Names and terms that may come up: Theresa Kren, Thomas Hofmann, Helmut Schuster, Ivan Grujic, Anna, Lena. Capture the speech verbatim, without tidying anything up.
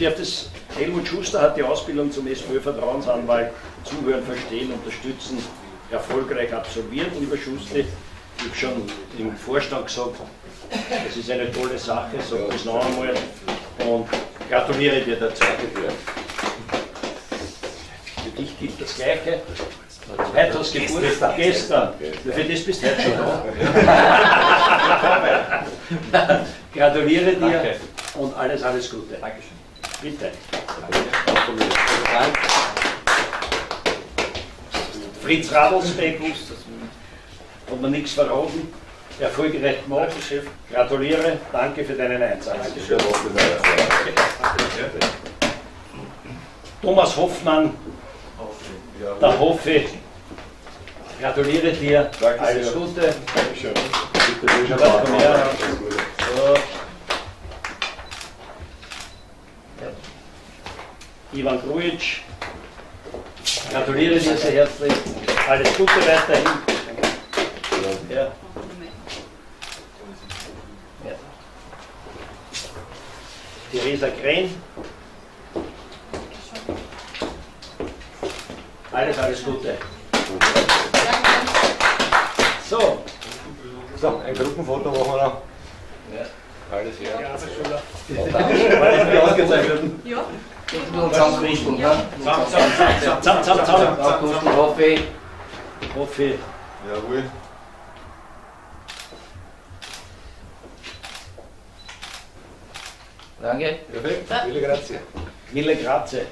dürftest, Helmut Schuster hat die Ausbildung zum SPÖ-Vertrauensanwalt Zuhören, Verstehen, Unterstützen erfolgreich absolviert. Lieber Schuster, ich habe schon im Vorstand gesagt, es ist eine tolle Sache, sag das noch einmal und gratuliere dir dazu. Für dich gilt das Gleiche. Heute hast du Geburtstag, gestern. gestern. Für das bist du heute schon da. Gratuliere dir. Danke. Und alles, alles Gute. Dankeschön. Bitte. Danke. Fritz Radelsbeck, hat mir nichts verraten. Erfolgreich gemacht. Gratuliere. Danke für deinen Einsatz. Dankeschön. Thomas Hofmann, der Hoffe, gratuliere dir. Danke, alles Gute. Dankeschön. Bitte, Ivan Grujic, gratuliere dir sehr herzlich. Alles Gute weiterhin. Ja. Ja. Theresa Kren, alles, alles Gute. So, so ein Gruppenfoto machen wir noch. Ja. Alles hier. Ja, das ist ja. Zusammenrichten, ja? Zusammen, zusammen, zusammen. Kaffee. Kaffee. Jawohl. Danke. Perfekt. Mille grazie. Mille grazie.